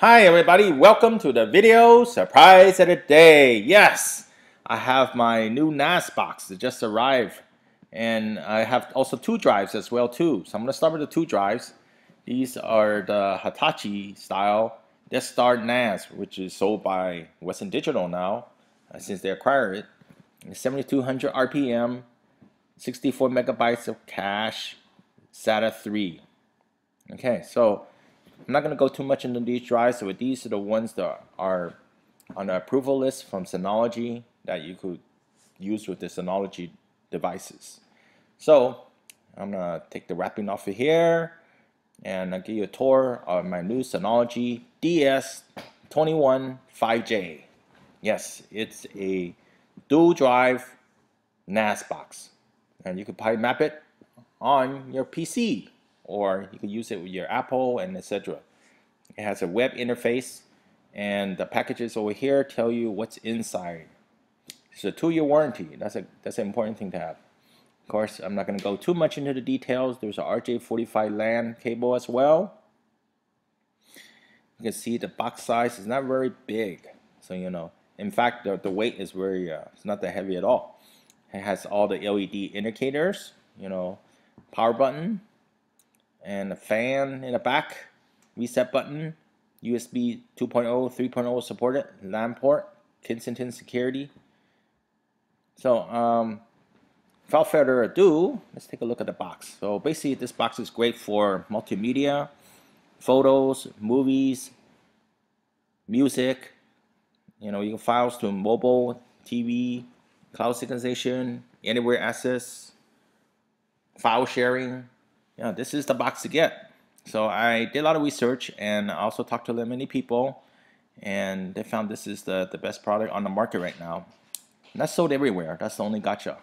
Hi everybody, welcome to the video surprise of the day. Yes, I have my new NAS box that just arrived, and I have also two drives as well too. So I'm going to start with the two drives. These are the Hitachi style Death Star NAS, which is sold by Western Digital now since they acquired it. It's 7200 RPM, 64 megabytes of cache, SATA 3. Okay, so I'm not going to go too much into these drives, but these are the ones that are on the approval list from Synology that you could use with the Synology devices. So I'm going to take the wrapping off of here, and I'll give you a tour of my new Synology DS215J. Yes, it's a dual drive NAS box, and you could probably map it on your PC, or you can use it with your Apple and etc. It has a web interface, and the packages over here tell you what's inside. It's a 2-year warranty. That's an important thing to have. Of course, I'm not going to go too much into the details. There's a RJ45 LAN cable as well. You can see the box size is not very big, so you know. In fact, the weight is very it's not that heavy at all. It has all the LED indicators, you know, power button, and a fan in the back, reset button, USB 2.0, 3.0 supported, LAN port, Kensington security. So without further ado, let's take a look at the box. So basically this box is great for multimedia, photos, movies, music, you know, you can files to mobile, TV, cloud synchronization, anywhere access, file sharing. Yeah, this is the box to get. So I did a lot of research, and I also talked to many people, and they found this is the best product on the market right now. And that's sold everywhere. That's the only gotcha.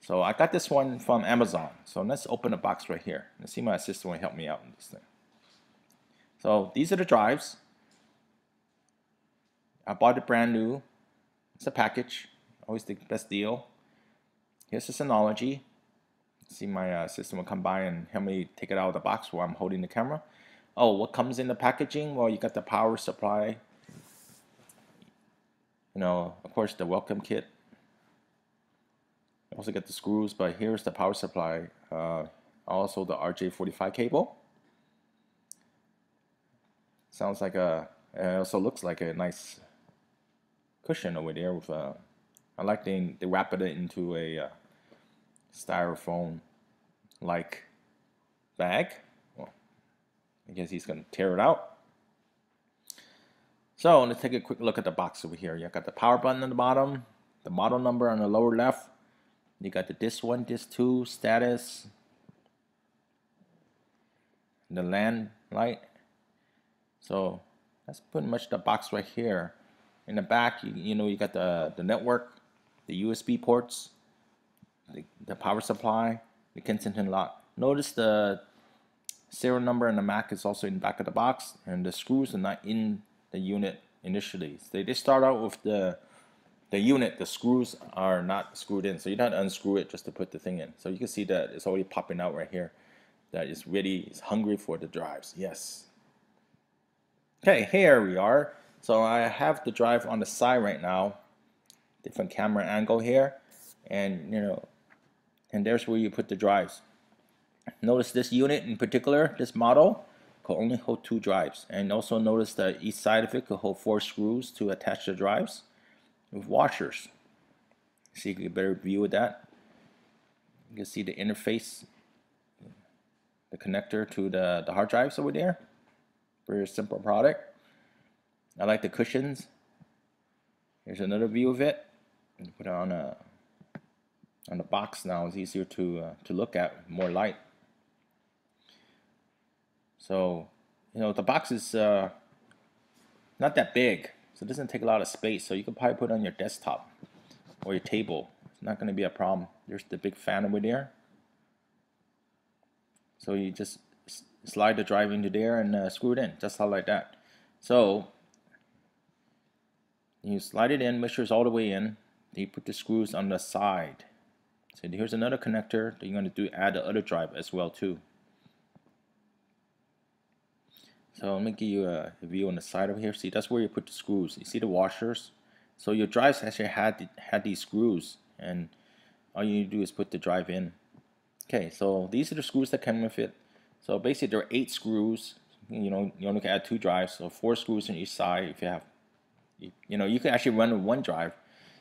So I got this one from Amazon. So let's open the box right here. Let's see, my assistant will help me out in this thing. So these are the drives. I bought it brand new. It's a package. Always the best deal. Here's the Synology. See, my assistant will come by and help me take it out of the box while I'm holding the camera. Oh, what comes in the packaging? Well, you got the power supply, you know, of course the welcome kit. You also get the screws, but here's the power supply. Also the RJ45 cable. Sounds like a, it also looks like a nice cushion over there with a, I like they wrap it into a styrofoam like bag. Well, I guess he's gonna tear it out. So let's take a quick look at the box over here. You got the power button on the bottom, the model number on the lower left, you got the disk 1, disk 2, status, the LAN light. So that's pretty much the box right here. In the back, you know, you got the network, the USB ports, the power supply, the Kensington lock. Notice the serial number on the Mac is also in the back of the box, and the screws are not in the unit initially. So they start out with the unit. The screws are not screwed in, so you don't unscrew it just to put the thing in. So you can see that it's already popping out right here. That is really is hungry for the drives. Yes. Okay, here we are. So I have the drive on the side right now. Different camera angle here, and you know. And there's where you put the drives. Notice this unit in particular, this model, could only hold 2 drives. And also notice that each side of it could hold 4 screws to attach the drives with washers. So you get a better view of that. You can see the interface, the connector to the hard drives over there. Very simple product. I like the cushions. Here's another view of it. You put it on a on the box now, it's easier to look at, more light. So, you know, the box is not that big, so it doesn't take a lot of space. So you can probably put it on your desktop or your table. It's not going to be a problem. There's the big fan over there. So you just slide the drive into there and screw it in, just how like that. So you slide it in, make sure it's all the way in. Then you put the screws on the side. So here's another connector that you're going to add the other drive as well too. So let me give you a view on the side over here. See, that's where you put the screws. You see the washers? So your drives actually had these screws, and all you need to do is put the drive in. Okay, so these are the screws that come with it. So basically there are 8 screws. You know, you only can add 2 drives, so 4 screws on each side. If you have, you know, you can actually run with 1 drive.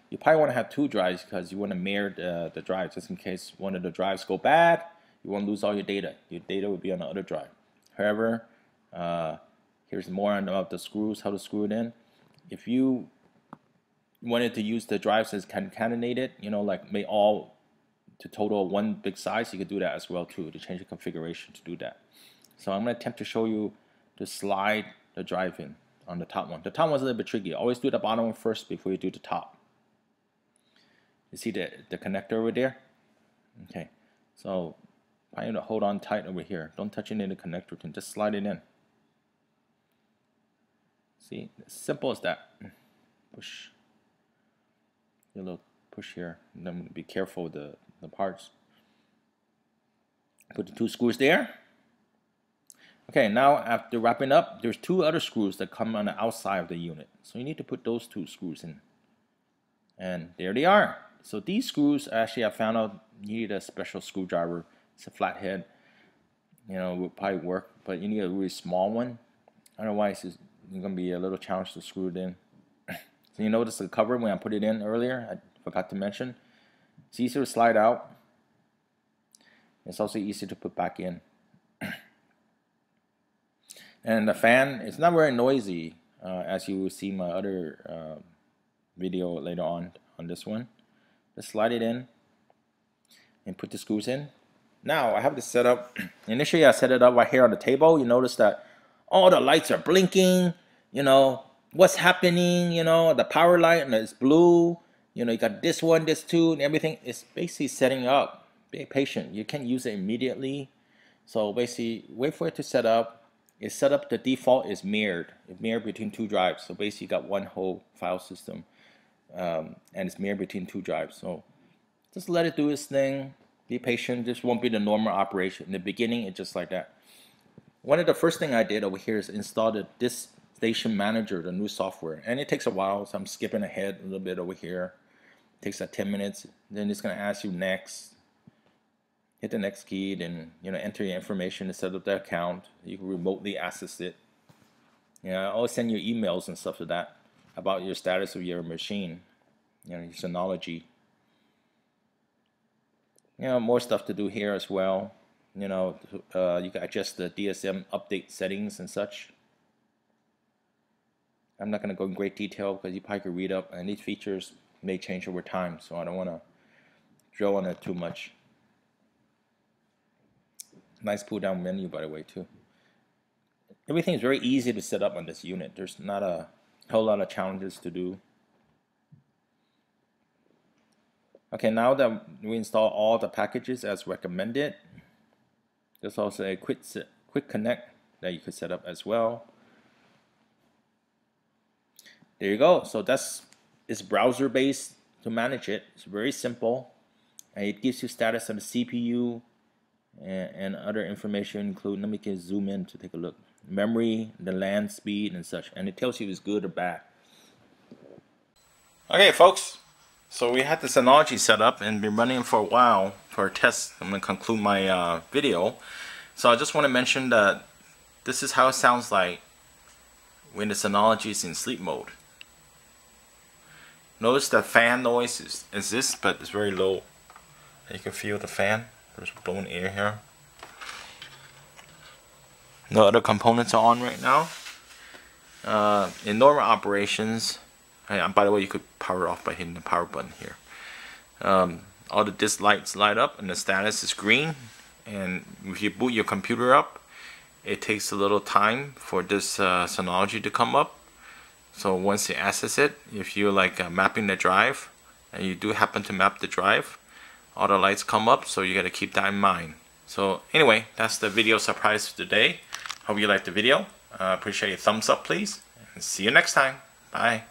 You probably want to have 2 drives because you want to mirror the drive, just in case one of the drives go bad. You won't lose all your data. Your data will be on the other drive. However, here's more about the screws, how to screw it in. If you wanted to use the drives as concatenated, you know, like may all to total one big size, you could do that as well too, to change the configuration to do that. So I'm going to attempt to show you to slide the drive in on the top one. The top one's a little bit tricky. Always do the bottom one first before you do the top. You see the connector over there? Okay, so I need to hold on tight over here. Don't touch any of the connector, just slide it in. See, as simple as that. Push. Do a little push here. And then be careful with the parts. Put the 2 screws there. Okay, now after wrapping up, there's 2 other screws that come on the outside of the unit. So you need to put those 2 screws in. And there they are. So these screws, actually I found out you need a special screwdriver. It's a flathead, you know, would probably work, but you need a really small one. Otherwise, it's gonna be a little challenge to screw it in. So you notice the cover when I put it in earlier, I forgot to mention. It's easier to slide out. It's also easier to put back in. And the fan, it's not very noisy, as you will see my other video later on this one. Just slide it in and put the screws in. Now I have this set up. Initially I set it up right here on the table. You notice that all the lights are blinking, you know, what's happening, you know, the power light and it's blue, you know, you got this one, this two, and everything. It's basically setting up. Be patient. You can't use it immediately. So basically wait for it to set up. It's set up, the default is mirrored. It's mirrored between 2 drives. So basically you got one whole file system. And it's mirrored between 2 drives, so just let it do its thing. Be patient. This won't be the normal operation. In the beginning, it's just like that. One of the first thing I did over here is install the Disk Station Manager, the new software, and it takes a while, so I'm skipping ahead a little bit over here. It takes like 10 minutes. Then it's going to ask you next. Hit the next key, then you know, enter your information to set up the account. You can remotely access it. You know, I always send you emails and stuff like that about your status of your machine, you know, your Synology. You know, more stuff to do here as well. You know, you can adjust the DSM update settings and such. I'm not going to go in great detail because you probably could read up, and these features may change over time, so I don't want to drill on it too much. Nice pull down menu, by the way, too. Everything is very easy to set up on this unit. There's not a whole lot of challenges to do. Okay, now that we install all the packages as recommended, there's also a quick connect that you could set up as well. There you go. So it's browser based to manage it. It's very simple, and it gives you status on the CPU and other information, including, let me zoom in to take a look, memory, the LAN speed and such, and it tells you if it's good or bad. Okay folks, so we had the Synology set up and been running for a while for a test. I'm going to conclude my video. So I just want to mention that this is how it sounds like when the Synology is in sleep mode. Notice the fan noise exists, but it's very low. You can feel the fan. There's blown air here. No other components are on right now. In normal operations, and by the way, you could power off by hitting the power button here. All the disk lights light up and the status is green. And if you boot your computer up, it takes a little time for this Synology to come up. So once you access it, if you're like mapping the drive, and you do happen to map the drive, all the lights come up, so you got to keep that in mind. So anyway, that's the video surprise for today. Hope you liked the video. Appreciate your thumbs up, please. And see you next time. Bye.